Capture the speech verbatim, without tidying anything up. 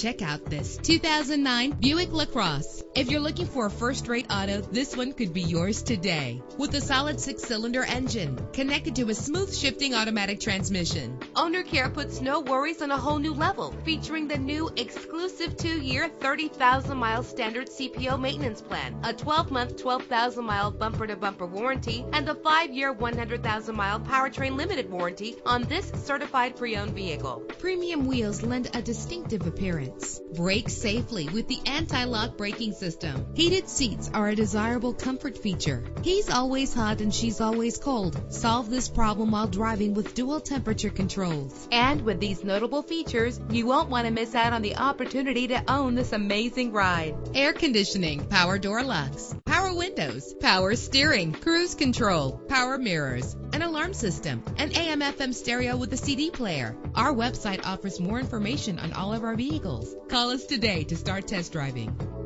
Check out this two thousand nine Buick LaCrosse. If you're looking for a first-rate auto, this one could be yours today. With a solid six-cylinder engine connected to a smooth shifting automatic transmission, Owner Care puts no worries on a whole new level, featuring the new exclusive two-year, thirty thousand mile standard C P O maintenance plan, a twelve month, twelve thousand mile bumper-to-bumper warranty, and the five year, one hundred thousand mile powertrain limited warranty on this certified pre-owned vehicle. Premium wheels lend a distinctive appearance. Brake safely with the anti-lock braking system. Heated seats are a desirable comfort feature. He's always hot and she's always cold. Solve this problem while driving with dual temperature controls. And with these notable features, you won't want to miss out on the opportunity to own this amazing ride. Air conditioning, power door locks, power windows, power steering, cruise control, power mirrors, an alarm system, an A M F M stereo with a C D player. Our website offers more information on all of our vehicles. Call us today to start test driving.